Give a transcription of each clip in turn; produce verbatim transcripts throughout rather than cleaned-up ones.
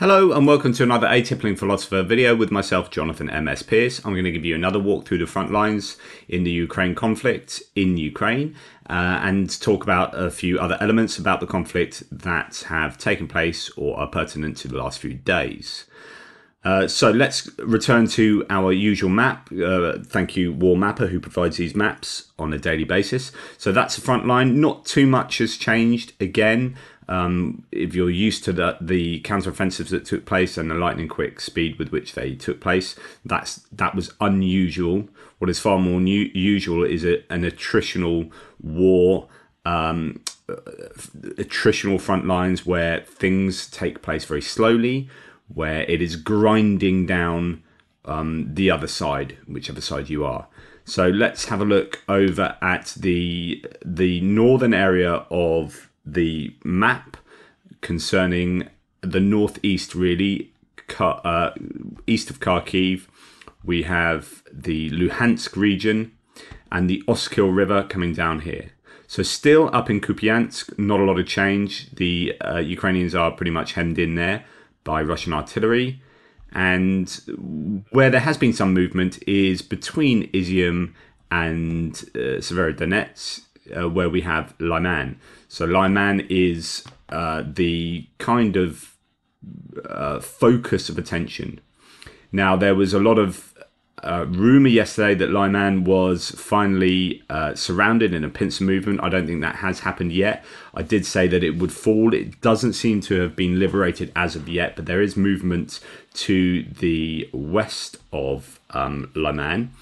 Hello and welcome to another Atypical Philosopher video with myself, Jonathan M S Pearce. I'm going to give you another walk through the front lines in the Ukraine conflict in Ukraine uh, and talk about a few other elements about the conflict that have taken place or are pertinent to the last few days. Uh, so let's return to our usual map. Uh, thank you, War Mapper, who provides these maps on a daily basis. So that's the front line. Not too much has changed again. Um, if you're used to the, the counteroffensives that took place and the lightning quick speed with which they took place, that's that was unusual. What is far more new, usual is a, an attritional war, um, attritional front lines where things take place very slowly, where it is grinding down um, the other side, whichever side you are. So let's have a look over at the the northern area of the map concerning the northeast, really, uh, east of Kharkiv. We have the Luhansk region and the Oskil River coming down here. So still up in Kupiansk, not a lot of change. The uh, Ukrainians are pretty much hemmed in there by Russian artillery. And where there has been some movement is between Izium and uh, Severodonetsk, uh, where we have Lyman. So Lyman is uh, the kind of uh, focus of attention. Now, there was a lot of uh, rumour yesterday that Lyman was finally uh, surrounded in a pincer movement. I don't think that has happened yet. I did say that it would fall. It doesn't seem to have been liberated as of yet, but there is movement to the west of um, Lyman.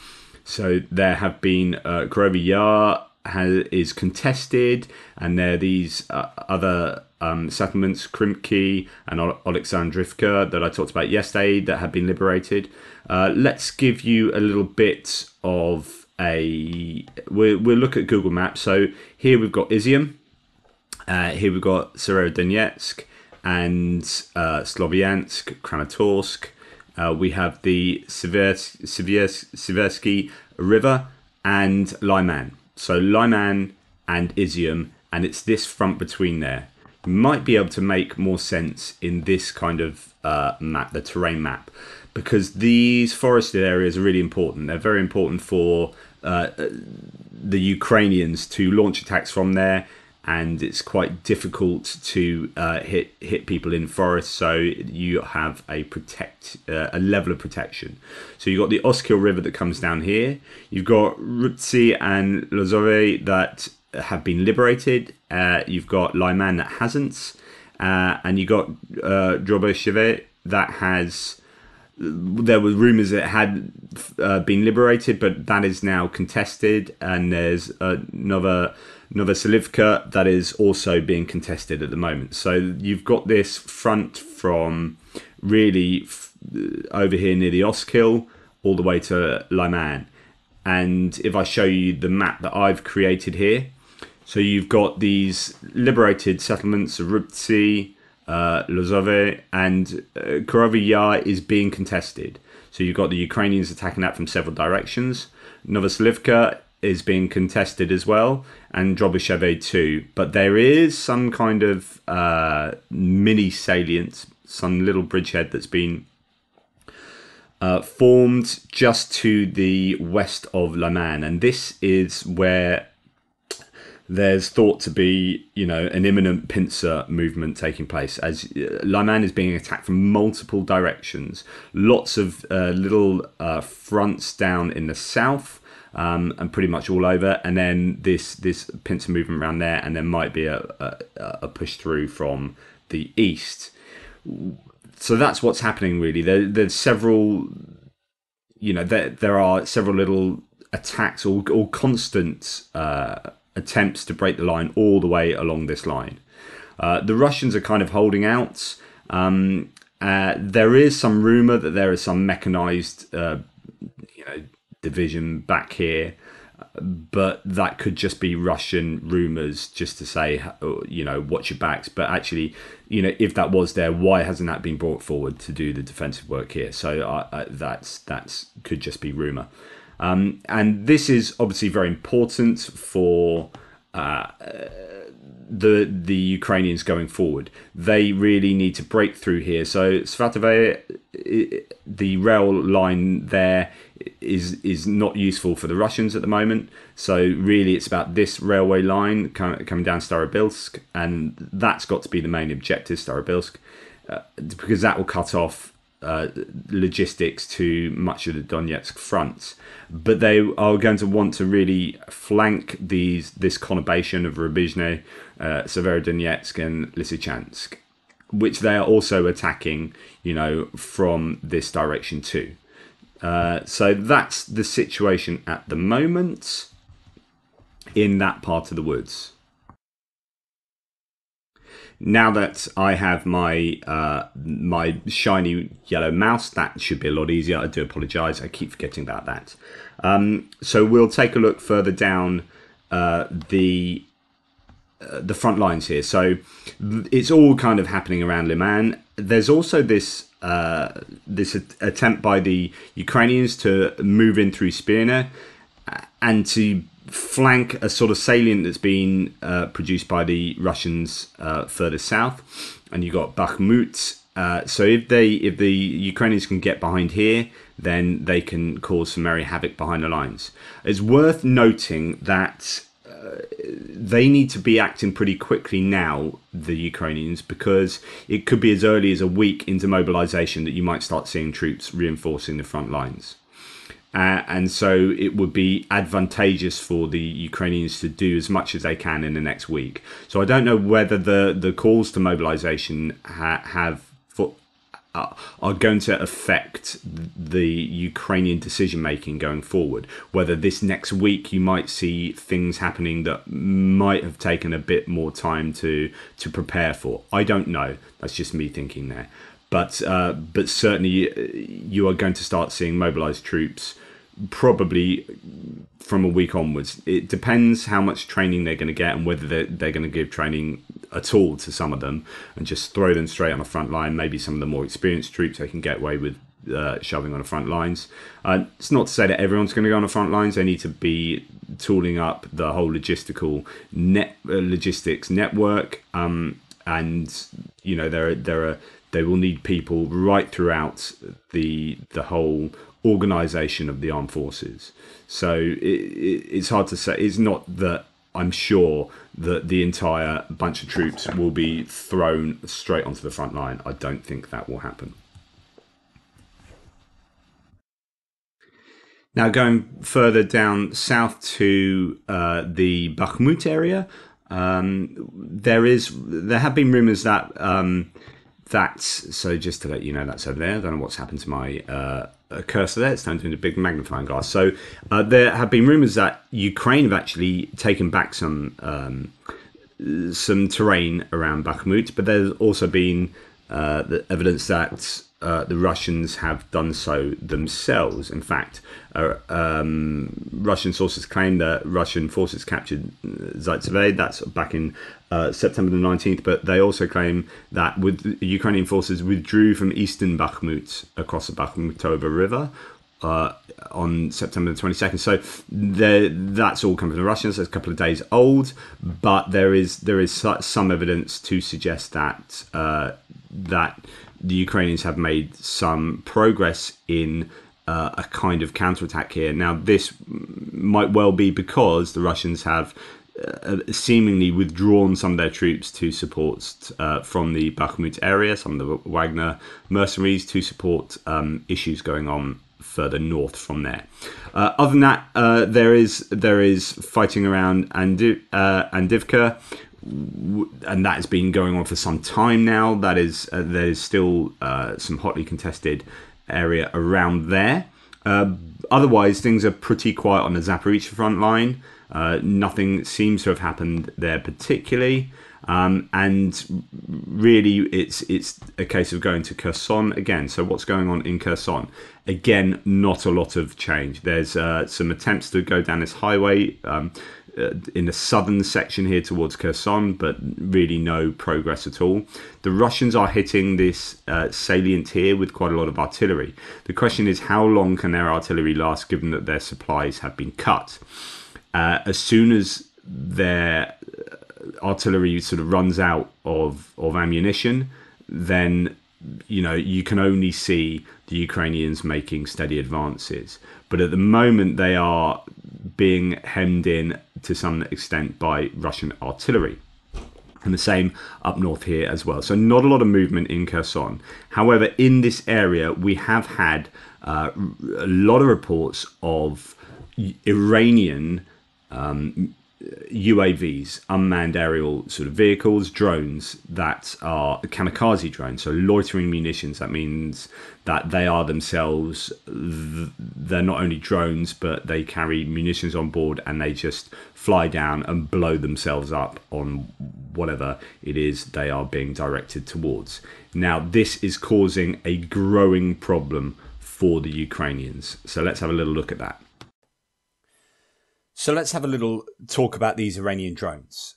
So there have been uh, Korovi Yar Has, is contested, and there are these uh, other um, settlements, Krimki and Oleksandrivka, that I talked about yesterday, that have been liberated. Uh, let's give you a little bit of a... We'll, we'll look at Google Maps. So here we've got Izium, uh, here we've got Severodonetsk and uh, Sloviansk, Kramatorsk. Uh, we have the Sivers Sivers Siversky River and Lyman. So Lyman and Izium, and it's this front between there. You might be able to make more sense in this kind of uh, map, the terrain map, because these forested areas are really important. They're very important for uh, the Ukrainians to launch attacks from there, and it's quite difficult to uh, hit hit people in forests. So you have a protect uh, a level of protection. So you've got the Oskil River that comes down here. You've got Rutsi and Lozove that have been liberated. Uh, you've got Lyman that hasn't, uh, and you've got uh, Drobosheve that has. There were rumours that it had uh, been liberated, but that is now contested, and there's another Novosilivka that is also being contested at the moment. So you've got this front from really f over here near the Oskil all the way to Lyman. And if I show you the map that I've created here, so you've got these liberated settlements of Arubtsi, Uh, Lozove, and uh, Korovi Yar is being contested. So you've got the Ukrainians attacking that from several directions. Novosilivka is being contested as well, and Drobosheve too. But there is some kind of uh, mini salient, some little bridgehead that's been uh, formed just to the west of Lyman, and this is where there's thought to be, you know, an imminent pincer movement taking place, as Lyman is being attacked from multiple directions. Lots of uh, little uh, fronts down in the south, um, and pretty much all over. And then this this pincer movement around there, and there might be a, a, a push through from the east. So that's what's happening, really. There, there's several, you know, there there are several little attacks or or constant Uh, attempts to break the line all the way along this line. Uh, the Russians are kind of holding out. Um, uh, there is some rumour that there is some mechanised uh, you know, division back here, but that could just be Russian rumours just to say, you know, watch your backs. But actually, you know, if that was there, why hasn't that been brought forward to do the defensive work here? So uh, uh, that's that's could just be rumour. Um, and this is obviously very important for uh, the the Ukrainians going forward. They really need to break through here. So Svatove, the rail line there is is not useful for the Russians at the moment. So really it's about this railway line coming down Starobilsk, and that's got to be the main objective, Starobilsk, uh, because that will cut off Uh, logistics to much of the Donetsk front. But they are going to want to really flank these this conurbation of Rubizhne, uh, Severodonetsk and Lysychansk, which they are also attacking, you know, from this direction too. Uh, so that's the situation at the moment in that part of the woods. Now that I have my uh, my shiny yellow mouse, that should be a lot easier. I do apologise. I keep forgetting about that. Um, so we'll take a look further down uh, the uh, the front lines here. So it's all kind of happening around Lyman. There's also this uh, this attempt by the Ukrainians to move in through Spirne and to flank a sort of salient that's been uh, produced by the Russians uh, further south, and you've got Bakhmut. Uh, so if they, if the Ukrainians can get behind here, then they can cause some merry havoc behind the lines. It's worth noting that uh, they need to be acting pretty quickly now, the Ukrainians, because it could be as early as a week into mobilization that you might start seeing troops reinforcing the front lines. Uh, and so it would be advantageous for the Ukrainians to do as much as they can in the next week. So I don't know whether the, the calls to mobilization ha have for, uh, are going to affect the Ukrainian decision-making going forward, whether this next week you might see things happening that might have taken a bit more time to, to prepare for. I don't know. That's just me thinking there. But uh, but certainly you are going to start seeing mobilised troops probably from a week onwards. It depends how much training they're going to get and whether they're, they're going to give training at all to some of them and just throw them straight on the front line. Maybe some of the more experienced troops they can get away with uh, shoving on the front lines. Uh, it's not to say that everyone's going to go on the front lines. They need to be tooling up the whole logistical net uh, logistics network. Um, and, you know, there are, there are they will need people right throughout the the whole organisation of the armed forces. So it, it, it's hard to say. It's not that I'm sure that the entire bunch of troops will be thrown straight onto the front line. I don't think that will happen. Now going further down south to uh, the Bakhmut area, um, there is there have been rumours that. Um, That's so just to let you know that's over there. I don't know what's happened to my uh, cursor there. It's turned into a big magnifying glass. So uh, there have been rumours that Ukraine have actually taken back some um, some terrain around Bakhmut, but there's also been uh, the evidence that uh, the Russians have done so themselves. In fact, uh, um, Russian sources claim that Russian forces captured Zaitseve. That's back in Uh, September the nineteenth, but they also claim that with Ukrainian forces withdrew from eastern Bakhmut across the Bakhmutova River uh, on September the twenty-second. So that's all come from the Russians. It's a couple of days old, but there is there is some evidence to suggest that uh, that the Ukrainians have made some progress in Uh, a kind of counterattack here. Now this might well be because the Russians have Uh, seemingly withdrawn some of their troops to support uh, from the Bakhmut area, some of the Wagner mercenaries to support um, issues going on further north from there. Uh, other than that, uh, there is there is fighting around Andiv uh, Andivka, and that has been going on for some time now. That is, uh, there is still uh, some hotly contested area around there. Uh, otherwise, things are pretty quiet on the Zaporizhzhia front line. Uh, nothing seems to have happened there particularly, um, and really it's it's a case of going to Kherson again. So what's going on in Kherson? Again, not a lot of change. There's uh, some attempts to go down this highway um, uh, in the southern section here towards Kherson, but really no progress at all. The Russians are hitting this uh, salient here with quite a lot of artillery. The question is, how long can their artillery last given that their supplies have been cut? Uh, as soon as their artillery sort of runs out of of ammunition, then you know you can only see the Ukrainians making steady advances. But at the moment, they are being hemmed in to some extent by Russian artillery. And the same up north here as well. So not a lot of movement in Kherson. However, in this area, we have had uh, a lot of reports of Iranian um, U A Vs, unmanned aerial sort of vehicles, drones that are kamikaze drones, so loitering munitions. That means that they are themselves, they're not only drones, but they carry munitions on board and they just fly down and blow themselves up on whatever it is they are being directed towards. Now, this is causing a growing problem for the Ukrainians. So let's have a little look at that. So let's have a little talk about these Iranian drones.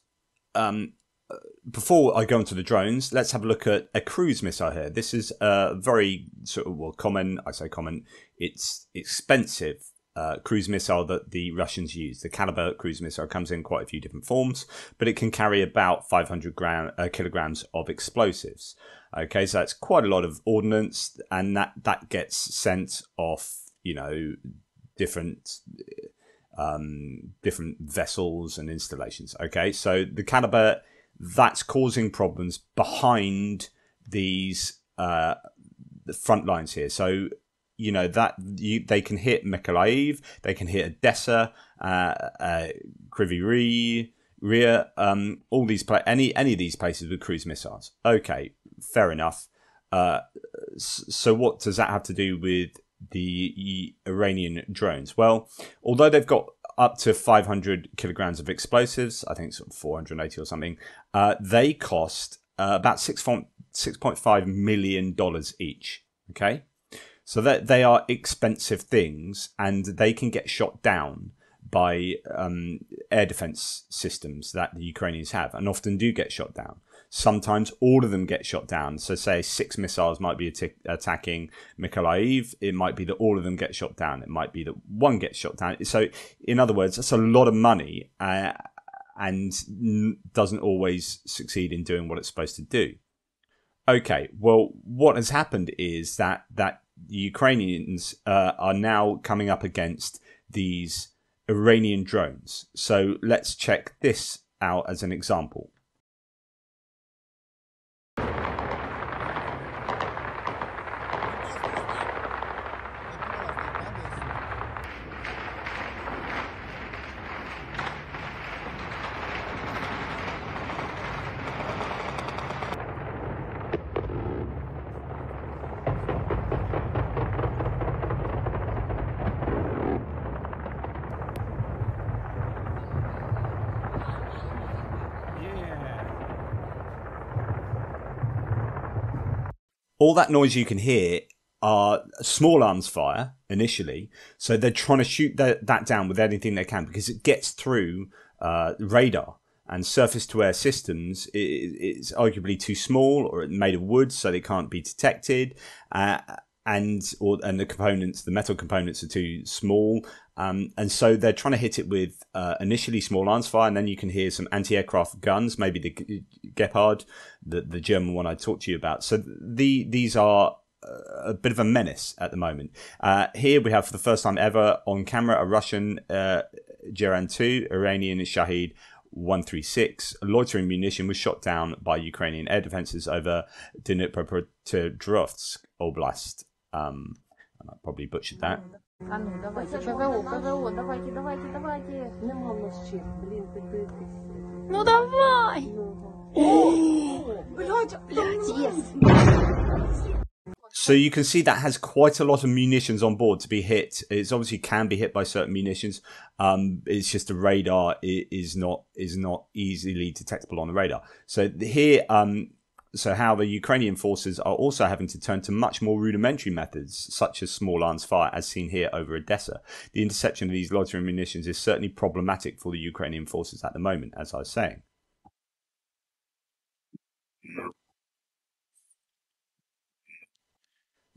Um, before I go into the drones, let's have a look at a cruise missile here. This is a very sort of well common, I say common, it's expensive uh, cruise missile that the Russians use. The Kalibr cruise missile comes in quite a few different forms, but it can carry about five hundred gram, uh, kilograms of explosives. Okay, so that's quite a lot of ordnance, and that that gets sent off, you know, different. Um, different vessels and installations. Okay, so the Kalibr, that's causing problems behind these uh, the front lines here. So, you know, that you, they can hit Mykolaiv, they can hit Odessa, uh, uh, Kryvyi Rih, um, all these pla any any of these places with cruise missiles. Okay, fair enough. Uh, so what does that have to do with the Iranian drones? Well, although they've got up to five hundred kilograms of explosives, I think sort of four hundred eighty or something, uh, they cost uh, about six point five million dollars each. Okay, so that they are expensive things, and they can get shot down by um, air defense systems that the Ukrainians have, and often do get shot down. Sometimes all of them get shot down. So say six missiles might be att attacking Mykolaiv. It might be that all of them get shot down. It might be that one gets shot down. So in other words, that's a lot of money uh, and doesn't always succeed in doing what it's supposed to do. Okay, well, what has happened is that, that the Ukrainians uh, are now coming up against these Iranian drones. So let's check this out as an example. All that noise you can hear are small arms fire initially. So they're trying to shoot that, that down with anything they can, because it gets through uh, radar and surface-to-air systems. It, it's arguably too small, or it's made of wood, so they can't be detected. Uh, and or and the components, the metal components, are too small. Um, and so they're trying to hit it with uh, initially small arms fire, and then you can hear some anti-aircraft guns, maybe the G Gepard, the, the German one I talked to you about. So the, these are a bit of a menace at the moment. Uh, here we have, for the first time ever on camera, a Russian uh, Geran two, Iranian Shahid one three six. A loitering munition was shot down by Ukrainian air defenses over Dnipropetrovsk Oblast. Um, and I probably butchered that. So you can see that has quite a lot of munitions on board to be hit. It's obviously can be hit by certain munitions. Um, it's just the radar is not is not easily detectable on the radar. So here. Um, So how the Ukrainian forces are also having to turn to much more rudimentary methods, such as small arms fire, as seen here over Odessa. The interception of these loitering munitions is certainly problematic for the Ukrainian forces at the moment, as I was saying.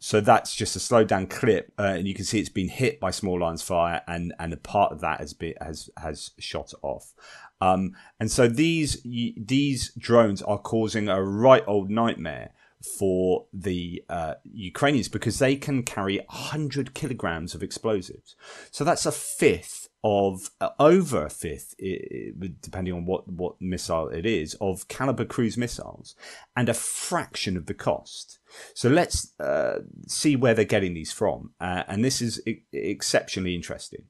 So that's just a slowed down clip, uh, and you can see it's been hit by small lines fire, and and a part of that has been has has shot off. Um, and so these these drones are causing a right old nightmare for the uh, Ukrainians, because they can carry one hundred kilograms of explosives. So that's a fifth of, uh, over a fifth, it, depending on what, what missile it is, of Kalibr cruise missiles, and a fraction of the cost. So let's uh, see where they're getting these from. Uh, and this is e- exceptionally interesting.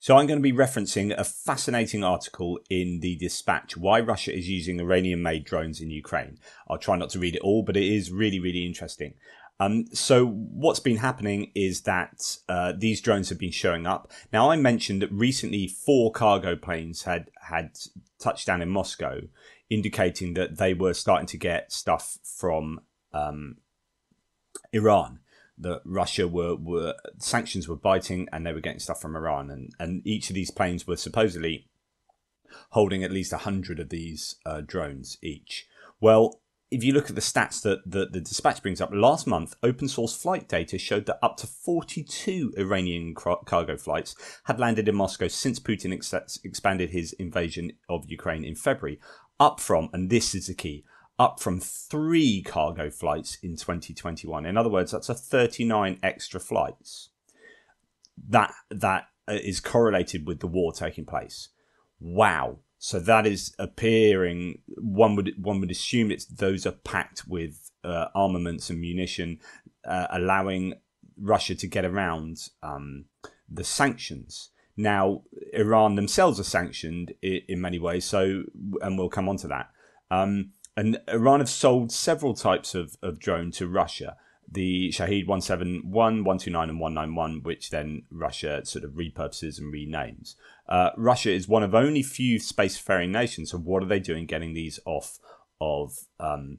So I'm going to be referencing a fascinating article in the Dispatch, Why Russia is Using Iranian-Made Drones in Ukraine. I'll try not to read it all, but it is really, really interesting. Um, so what's been happening is that uh, these drones have been showing up. Now, I mentioned that recently four cargo planes had, had touched down in Moscow, indicating that they were starting to get stuff from um, Iran. That Russia were, were sanctions were biting, and they were getting stuff from Iran, and and each of these planes were supposedly holding at least a hundred of these uh, drones each. Well, if you look at the stats that the, the Dispatch brings up, last month open source flight data showed that up to forty-two Iranian car cargo flights had landed in Moscow since Putin ex expanded his invasion of Ukraine in February, up from, and this is the key, up from three cargo flights in twenty twenty-one. In other words, that's a thirty-nine extra flights. That that is correlated with the war taking place. Wow. So that is appearing, one would one would assume it's those are packed with uh, armaments and munition, uh, allowing Russia to get around um, the sanctions. Now, Iran themselves are sanctioned in, in many ways, so, and we'll come on to that. Um, And Iran have sold several types of, of drone to Russia, the Shahed one seventy-one, one twenty-nine and one ninety-one, which then Russia sort of repurposes and renames. Uh, Russia is one of only few spacefaring nations, so what are they doing getting these off of um,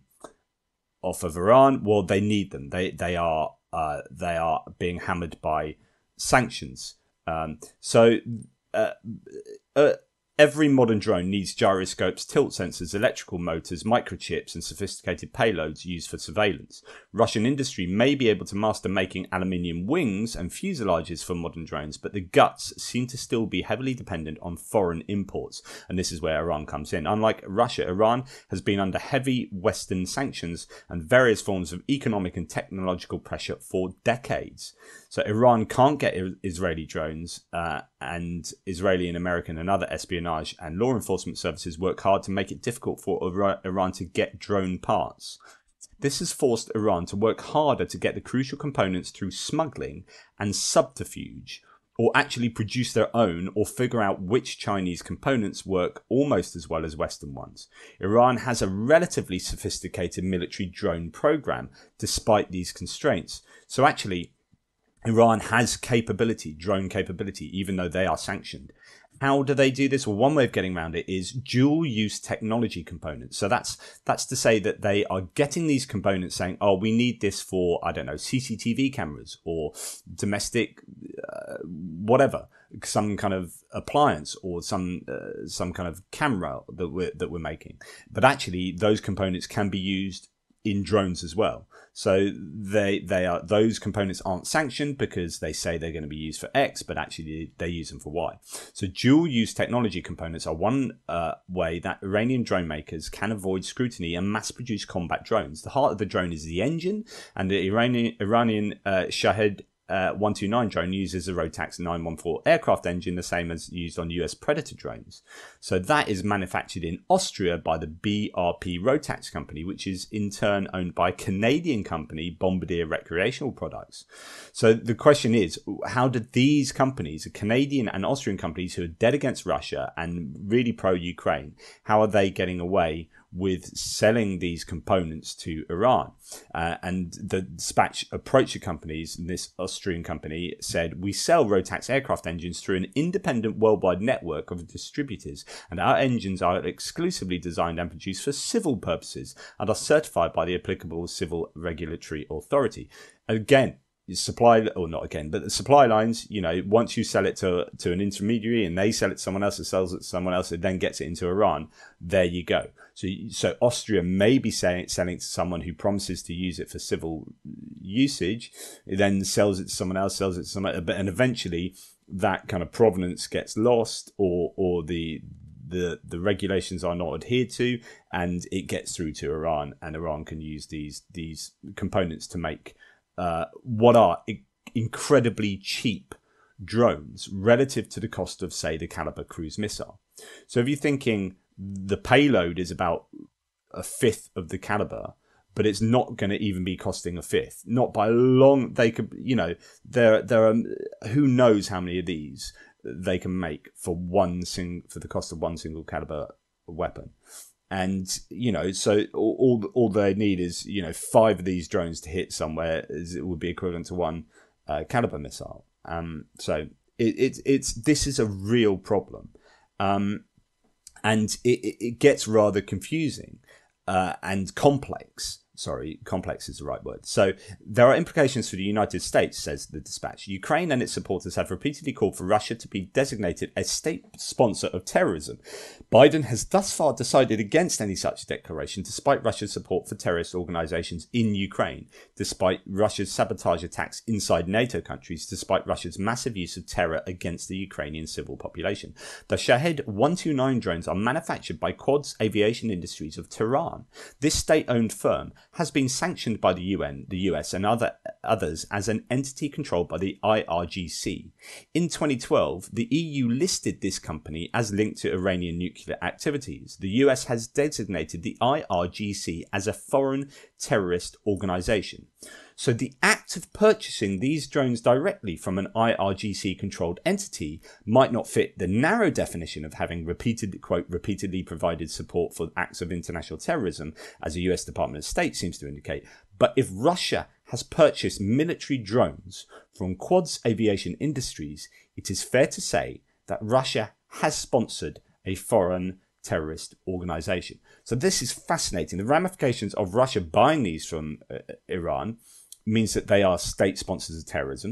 off of Iran? Well, they need them. They, they, are, uh, they are being hammered by sanctions. Um, so... Uh, uh, Every modern drone needs gyroscopes, tilt sensors, electrical motors, microchips, and sophisticated payloads used for surveillance. Russian industry may be able to master making aluminium wings and fuselages for modern drones, but the guts seem to still be heavily dependent on foreign imports. And this is where Iran comes in. Unlike Russia, Iran has been under heavy Western sanctions and various forms of economic and technological pressure for decades. So Iran can't get Israeli drones, uh, and Israeli and American and other espionage and law enforcement services work hard to make it difficult for Iran to get drone parts. This has forced Iran to work harder to get the crucial components through smuggling and subterfuge, or actually produce their own, or figure out which Chinese components work almost as well as Western ones. Iran has a relatively sophisticated military drone program, despite these constraints. So actually, Iran has capability, drone capability, even though they are sanctioned. How do they do this? Well, one way of getting around it is dual-use technology components. So that's that's to say that they are getting these components, saying, oh, we need this for, I don't know, C C T V cameras or domestic uh, whatever, some kind of appliance or some uh, some kind of camera that we're, that we're making. But actually, those components can be used in drones as well. So they they are those components aren't sanctioned because they say they're going to be used for X, but actually they use them for Y. So dual-use technology components are one uh, way that Iranian drone makers can avoid scrutiny and mass-produce combat drones. The heart of the drone is the engine, and the Iranian, Iranian uh, Shahed uh, one twenty-nine drone uses the Rotax nine one four aircraft engine, the same as used on U S Predator drones. So that is manufactured in Austria by the B R P Rotax company, which is in turn owned by Canadian company Bombardier Recreational Products. So the question is, how did these companies, the Canadian and Austrian companies who are dead against Russia and really pro-Ukraine, how are they getting away with selling these components to Iran? Uh, and the Dispatch approached the companies, and this Austrian company said, we sell Rotax aircraft engines through an independent worldwide network of distributors, and our engines are exclusively designed and produced for civil purposes and are certified by the applicable civil regulatory authority. Again, supply, or not again, but the supply lines, you know, once you sell it to to an intermediary and they sell it to someone else, that sells it to someone else, it then gets it into Iran. There you go. So, so Austria may be selling, selling to someone who promises to use it for civil usage, then sells it to someone else, sells it to someone else, and eventually that kind of provenance gets lost, or or the the the regulations are not adhered to, and it gets through to Iran, and Iran can use these these components to make Uh, what are incredibly cheap drones relative to the cost of, say, the Kalibr cruise missile. So if you're thinking the payload is about a fifth of the Kalibr, but it's not going to even be costing a fifth, not by long. They could, you know, there there are who knows how many of these they can make for one sing for the cost of one single Kalibr weapon. And, you know, so all all they need is, you know, five of these drones to hit somewhere, is it would be equivalent to one uh, Kalibr missile. Um, so it, it, it's this is a real problem. Um, and it, it gets rather confusing uh, and complex. Sorry, complex is the right word. So there are implications for the United States, says the dispatch. Ukraine and its supporters have repeatedly called for Russia to be designated a state sponsor of terrorism. Biden has thus far decided against any such declaration, despite Russia's support for terrorist organizations in Ukraine, despite Russia's sabotage attacks inside NATO countries, despite Russia's massive use of terror against the Ukrainian civil population. The Shahed one two nine drones are manufactured by Quad's Aviation Industries of Tehran. This state-owned firm has been sanctioned by the U N, the U S, and other others as an entity controlled by the I R G C. In twenty twelve, the E U listed this company as linked to Iranian nuclear activities. The U S has designated the I R G C as a foreign terrorist organization. So the act of purchasing these drones directly from an I R G C-controlled entity might not fit the narrow definition of having repeated, quote, repeatedly provided support for acts of international terrorism, as the U S Department of State seems to indicate. But if Russia has purchased military drones from Quad's Aviation Industries, it is fair to say that Russia has sponsored a foreign terrorist organization. So this is fascinating. The ramifications of Russia buying these from uh, Iran means that they are state sponsors of terrorism,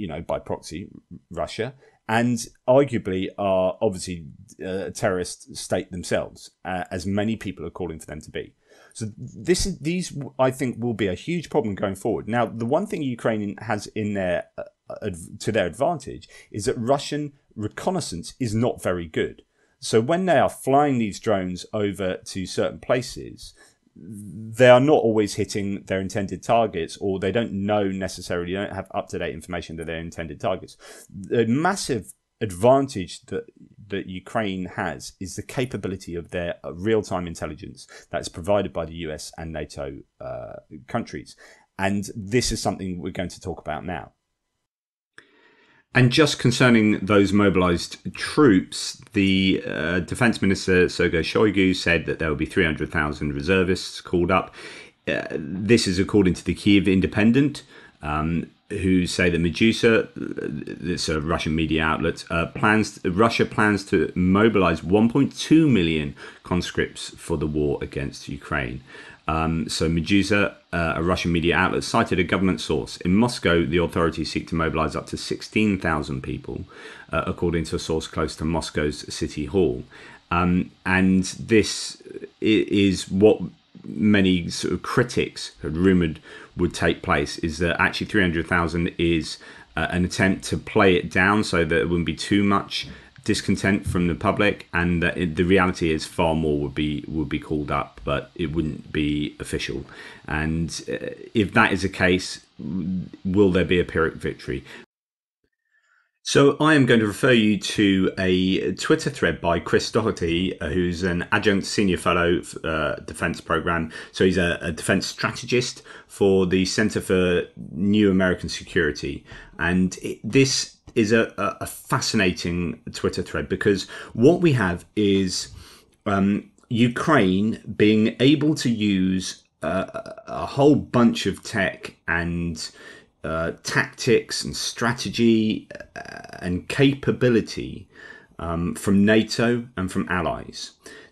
you know, by proxy, Russia, and arguably are obviously a terrorist state themselves, uh, as many people are calling for them to be. So this is, these, I think, will be a huge problem going forward. Now, the one thing Ukraine has in their, uh, to their advantage is that Russian reconnaissance is not very good. So when they are flying these drones over to certain places, they are not always hitting their intended targets, or they don't know necessarily, they don't have up-to-date information to their intended targets. The massive advantage that that Ukraine has is the capability of their real-time intelligence that's provided by the U S and NATO uh, countries. And this is something we're going to talk about now. And just concerning those mobilized troops, the uh, Defense Minister Sergei Shoigu said that there will be three hundred thousand reservists called up. Uh, this is according to the Kyiv Independent, um, who say that Meduza, this a Russian media outlet, uh, plans Russia plans to mobilize one point two million conscripts for the war against Ukraine. Um, so Meduza, uh, a Russian media outlet, cited a government source. In Moscow, the authorities seek to mobilize up to sixteen thousand people, uh, according to a source close to Moscow's city hall. Um, and this is what many sort of critics had rumored would take place, is that actually three hundred thousand is uh, an attempt to play it down so that it wouldn't be too much discontent from the public, and that it, the reality is far more would be would be called up, but it wouldn't be official. And uh, if that is the case, will there be a Pyrrhic victory? So I am going to refer you to a Twitter thread by Chris Doherty, who's an adjunct senior fellow uh, defense program. So he's a, a defense strategist for the Center for New American Security. And it, this is a, a fascinating Twitter thread, because what we have is um, Ukraine being able to use uh, a whole bunch of tech and Uh, tactics and strategy and capability um, from NATO and from allies.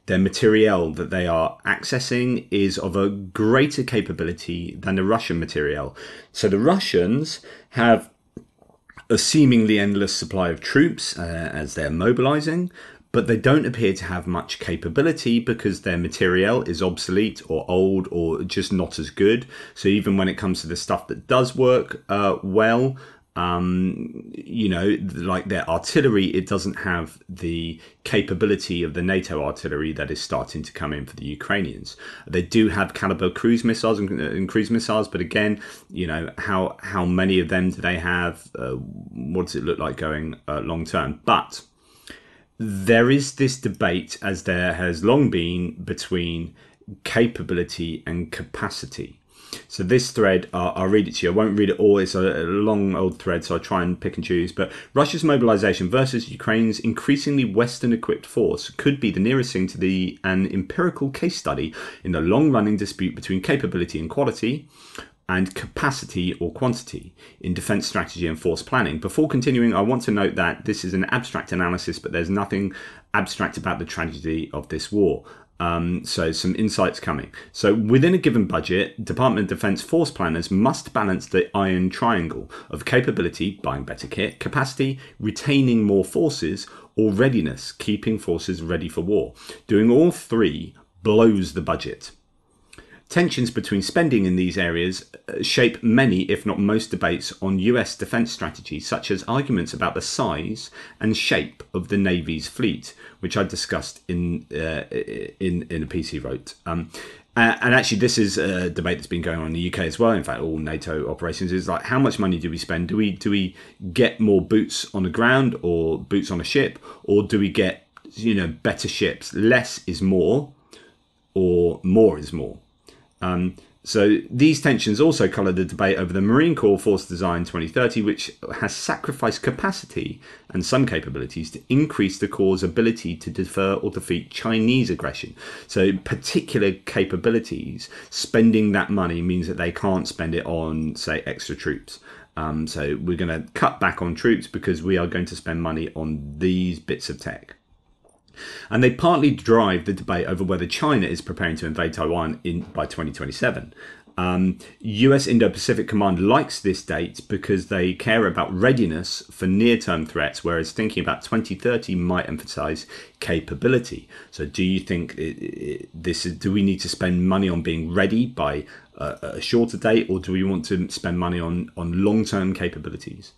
Their materiel that they are accessing is of a greater capability than the Russian materiel. So the Russians have a seemingly endless supply of troops uh, as they're mobilizing, but they don't appear to have much capability because their materiel is obsolete or old or just not as good. So even when it comes to the stuff that does work uh, well, um, you know, like their artillery, it doesn't have the capability of the NATO artillery that is starting to come in for the Ukrainians. They do have Kalibr cruise missiles and, and cruise missiles, but again, you know, how, how many of them do they have? Uh, what does it look like going uh, long term? But there is this debate, as there has long been, between capability and capacity. So this thread, uh, I'll read it to you. I won't read it all. It's a long old thread, so I'll try and pick and choose. But Russia's mobilization versus Ukraine's increasingly Western-equipped force could be the nearest thing to the an empirical case study in the long-running dispute between capability and quality, and capacity or quantity in defense strategy and force planning. Before continuing, I want to note that this is an abstract analysis, but there's nothing abstract about the tragedy of this war. Um, so some insights coming. So within a given budget, Department of Defense force planners must balance the iron triangle of capability, buying better kit, capacity, retaining more forces, or readiness, keeping forces ready for war. Doing all three blows the budget. Tensions between spending in these areas shape many, if not most, debates on U S defense strategy, such as arguments about the size and shape of the Navy's fleet, which I discussed in uh, in, in a piece he wrote. Um, and actually, this is a debate that's been going on in the U K as well. In fact, all NATO operations is like, how much money do we spend? Do we do we get more boots on the ground or boots on a ship, or do we get, you know, better ships? Less is more, or more is more. Um, so these tensions also colour the debate over the Marine Corps Force Design twenty thirty, which has sacrificed capacity and some capabilities to increase the Corps' ability to defer or defeat Chinese aggression. So particular capabilities, spending that money means that they can't spend it on, say, extra troops. Um, so we're going to cut back on troops because we are going to spend money on these bits of tech. And they partly drive the debate over whether China is preparing to invade Taiwan in by twenty twenty-seven. Um, U S Indo-Pacific Command likes this date because they care about readiness for near-term threats, whereas thinking about twenty thirty might emphasize capability. So do you think it, it, this is, do we need to spend money on being ready by a, a shorter date, or do we want to spend money on, on long-term capabilities?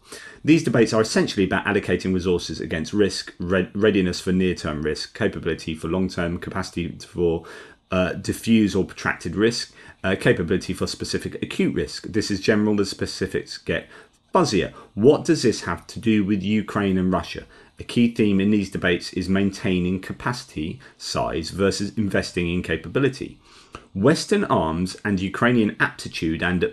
These debates are essentially about allocating resources against risk, re- readiness for near-term risk, capability for long-term, capacity for uh, diffuse or protracted risk, Uh, capability for specific acute risk. This is general, the specifics get fuzzier. What does this have to do with Ukraine and Russia? A key theme in these debates is maintaining capacity size versus investing in capability. Western arms and Ukrainian aptitude and uh,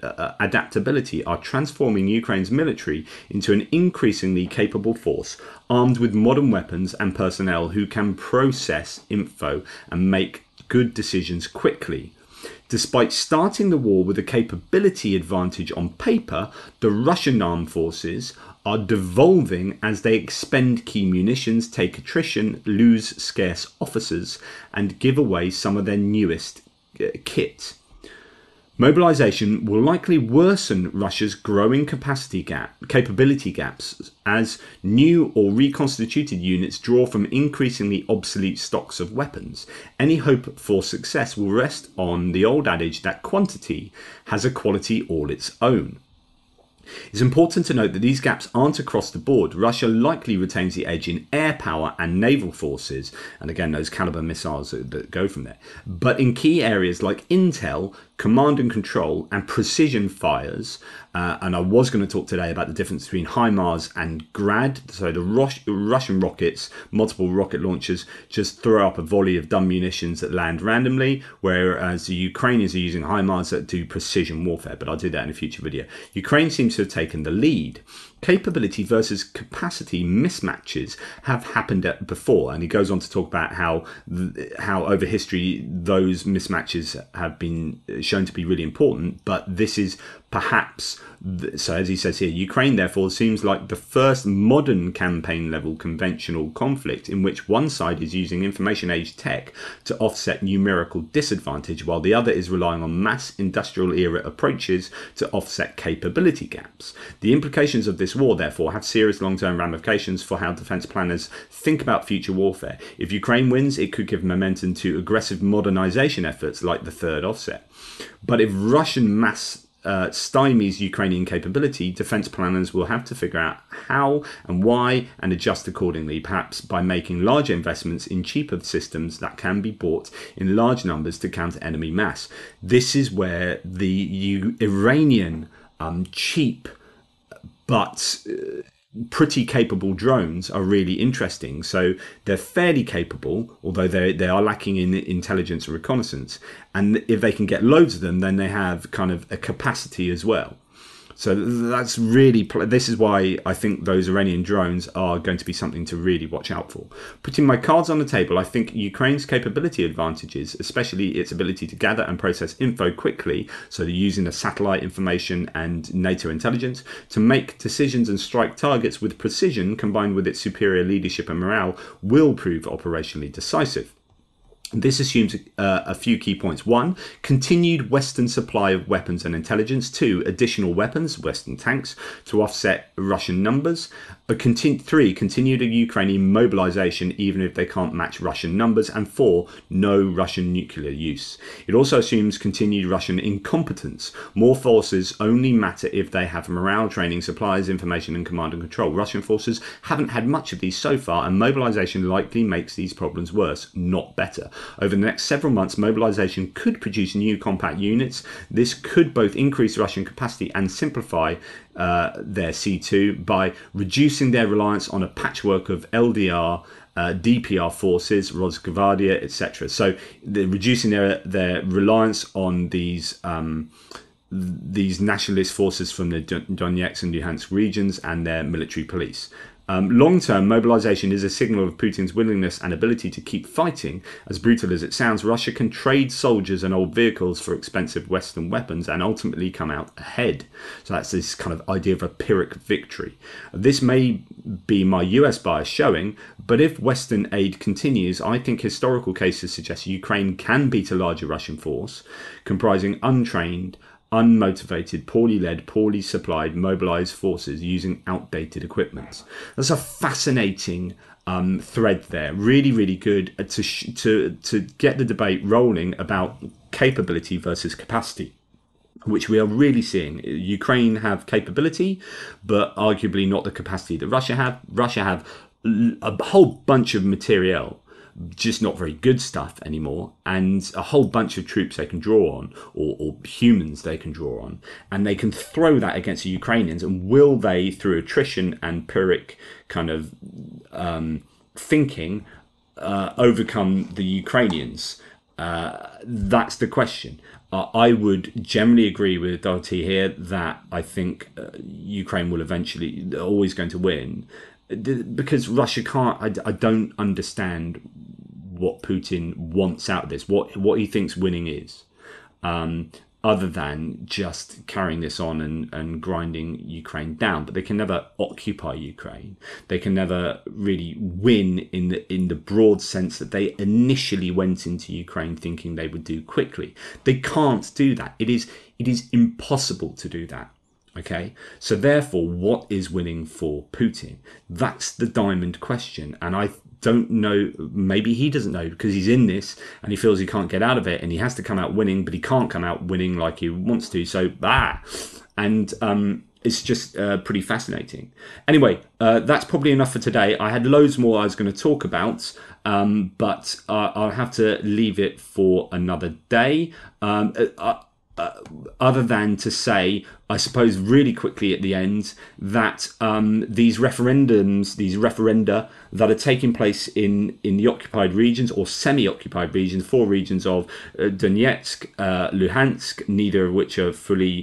adaptability are transforming Ukraine's military into an increasingly capable force armed with modern weapons and personnel who can process info and make good decisions quickly. Despite starting the war with a capability advantage on paper, the Russian armed forces are devolving as they expend key munitions, take attrition, lose scarce officers, and give away some of their newest uh, kit. Mobilization will likely worsen Russia's growing capacity gap, capability gaps as new or reconstituted units draw from increasingly obsolete stocks of weapons. Any hope for success will rest on the old adage that quantity has a quality all its own. It's important to note that these gaps aren't across the board. Russia likely retains the edge in air power and naval forces, and again, those Kalibr missiles that go from there. But in key areas like intel, command and control, and precision fires, uh, and I was going to talk today about the difference between HIMARS and GRAD, so the Ros- Russian rockets, multiple rocket launchers, just throw up a volley of dumb munitions that land randomly, whereas the Ukrainians are using HIMARS that do precision warfare, but I'll do that in a future video. Ukraine seems to have taken the lead. Capability versus capacity mismatches have happened before, and he goes on to talk about how how over history those mismatches have been shown to be really important, but this is perhaps So as he says here, Ukraine therefore seems like the first modern campaign level conventional conflict in which one side is using information age tech to offset numerical disadvantage while the other is relying on mass industrial era approaches to offset capability gaps. The implications of this war therefore have serious long-term ramifications for how defense planners think about future warfare. If Ukraine wins, it could give momentum to aggressive modernization efforts like the third offset. But if Russian mass Uh, stymies Ukrainian capability, defense planners will have to figure out how and why and adjust accordingly, perhaps by making larger investments in cheaper systems that can be bought in large numbers to counter enemy mass. This is where the U Iranian um, cheap but uh, pretty capable drones are really interesting. So they're fairly capable, although they they are lacking in intelligence and reconnaissance. And if they can get loads of them, then they have kind of a capacity as well. So that's really, this is why I think those Iranian drones are going to be something to really watch out for. Putting my cards on the table, I think Ukraine's capability advantages, especially its ability to gather and process info quickly, so they're using the satellite information and NATO intelligence to make decisions and strike targets with precision, combined with its superior leadership and morale, will prove operationally decisive. This assumes uh, a few key points. One, continued Western supply of weapons and intelligence. Two, additional weapons, Western tanks, to offset Russian numbers. A continu three, continued Ukrainian mobilization, even if they can't match Russian numbers. And four, no Russian nuclear use. It also assumes continued Russian incompetence. More forces only matter if they have morale, training, supplies, information, and command and control. Russian forces haven't had much of these so far, and mobilization likely makes these problems worse, not better. Over the next several months, mobilization could produce new compact units. This could both increase Russian capacity and simplify uh, their C two by reducing their reliance on a patchwork of L D R, uh, D P R forces, Rosguvardia, et cetera. So they're reducing their, their reliance on these um, these nationalist forces from the Donetsk and Luhansk regions and their military police. Um, long-term, mobilization is a signal of Putin's willingness and ability to keep fighting. As brutal as it sounds, Russia can trade soldiers and old vehicles for expensive Western weapons and ultimately come out ahead. So that's this kind of idea of a Pyrrhic victory. This may be my U S bias showing, but if Western aid continues, I think historical cases suggest Ukraine can beat a larger Russian force, comprising untrained, unmotivated, poorly led, poorly supplied, mobilized forces using outdated equipment. That's a fascinating um, thread there. Really, really good to, sh to, to get the debate rolling about capability versus capacity, which we are really seeing. Ukraine have capability, but arguably not the capacity that Russia have. Russia have a whole bunch of materiel, just not very good stuff anymore, and a whole bunch of troops they can draw on, or, or humans they can draw on, and they can throw that against the Ukrainians. And will they, through attrition and Pyrrhic kind of um, thinking, uh, overcome the Ukrainians? Uh, that's the question. Uh, I would generally agree with Dorothy here that I think uh, Ukraine will eventually, they're always going to win, because Russia can't. I, I don't understand what Putin wants out of this, what what he thinks winning is, um, other than just carrying this on and, and grinding Ukraine down. But they can never occupy Ukraine. They can never really win in the, in the broad sense that they initially went into Ukraine thinking they would do quickly. They can't do that. It is, it is impossible to do that. OK, so therefore, what is winning for Putin? That's the diamond question. And I don't know. Maybe he doesn't know, because he's in this and he feels he can't get out of it, and he has to come out winning, but he can't come out winning like he wants to. So ah, and um, it's just uh, pretty fascinating. Anyway, uh, that's probably enough for today. I had loads more I was going to talk about, um, but uh, I'll have to leave it for another day. Um, I, Uh, other than to say, I suppose really quickly at the end, that um, these referendums, these referenda that are taking place in, in the occupied regions or semi-occupied regions, four regions of uh, Donetsk, uh, Luhansk, neither of which are fully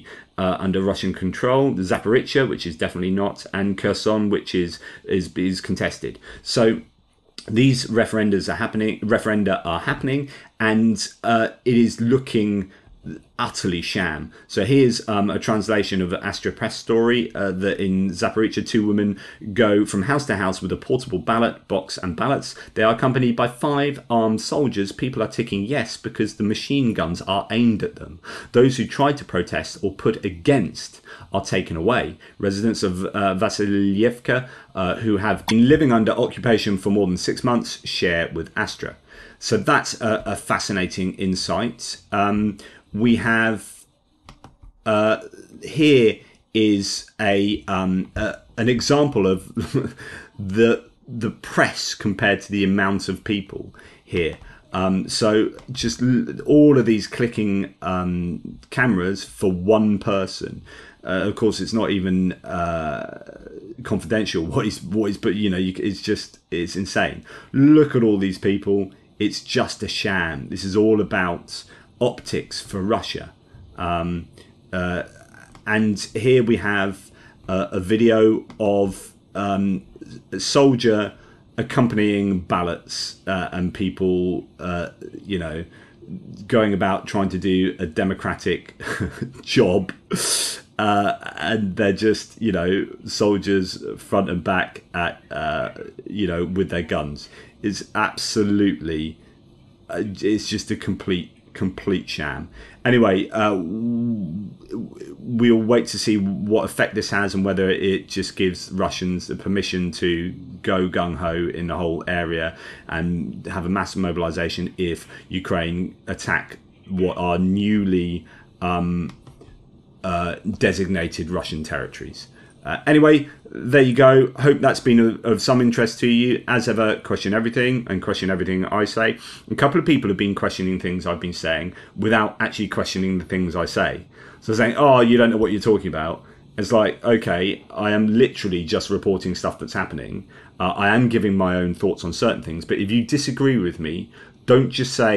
uh, under Russian control, Zaporizhia, which is definitely not, and Kherson, which is, is, is contested. So these referendas are happening, referenda are happening, and uh, it is looking utterly sham. So here's um, a translation of an Astra Press story uh, that in Zaporizhzhia two women go from house to house with a portable ballot box and ballots. They are accompanied by five armed soldiers. People are ticking yes because the machine guns are aimed at them. Those who try to protest or put against are taken away. Residents of uh, Vasilievka uh, who have been living under occupation for more than six months share with Astra. So that's a, a fascinating insight. Um, we have uh, here is a, um, a an example of the the press compared to the amount of people here. Um, so just l all of these clicking um, cameras for one person. Uh, of course, it's not even uh, confidential what is what is, but you know, you, it's just it's insane. Look at all these people. It's just a sham. This is all about optics for Russia. Um, uh, and here we have a, a video of um, a soldier accompanying ballots uh, and people, uh, you know, going about trying to do a democratic job. Uh, and they're just, you know, soldiers front and back at, uh, you know, with their guns. It's absolutely, uh, it's just a complete, complete sham. Anyway, uh, we'll wait to see what effect this has and whether it just gives Russians the permission to go gung-ho in the whole area and have a massive mobilization if Ukraine attack what are newly... Um, Uh, designated Russian territories. Uh, anyway, there you go. Hope that's been of, of some interest to you. As ever, question everything and question everything I say. A couple of people have been questioning things I've been saying without actually questioning the things I say. So saying, oh, you don't know what you're talking about. It's like, okay, I am literally just reporting stuff that's happening. Uh, I am giving my own thoughts on certain things. But if you disagree with me, don't just say,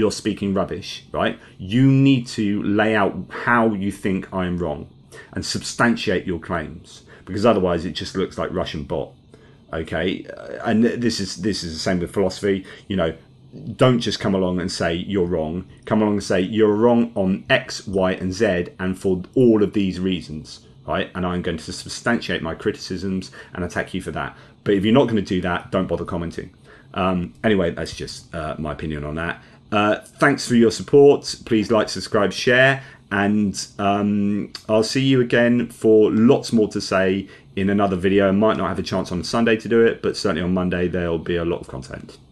you're speaking rubbish, right? You need to lay out how you think I'm wrong and substantiate your claims, because otherwise it just looks like Russian bot, okay? And this is this is the same with philosophy. You know, don't just come along and say you're wrong. Come along and say you're wrong on X, Y, and Z, and for all of these reasons, right? And I'm going to substantiate my criticisms and attack you for that. But if you're not going to do that, don't bother commenting. Um, anyway, that's just uh, my opinion on that. Uh, thanks for your support. Please like, subscribe, share, and um, I'll see you again for lots more to say in another video. I might not have a chance on Sunday to do it, but certainly on Monday there'll be a lot of content.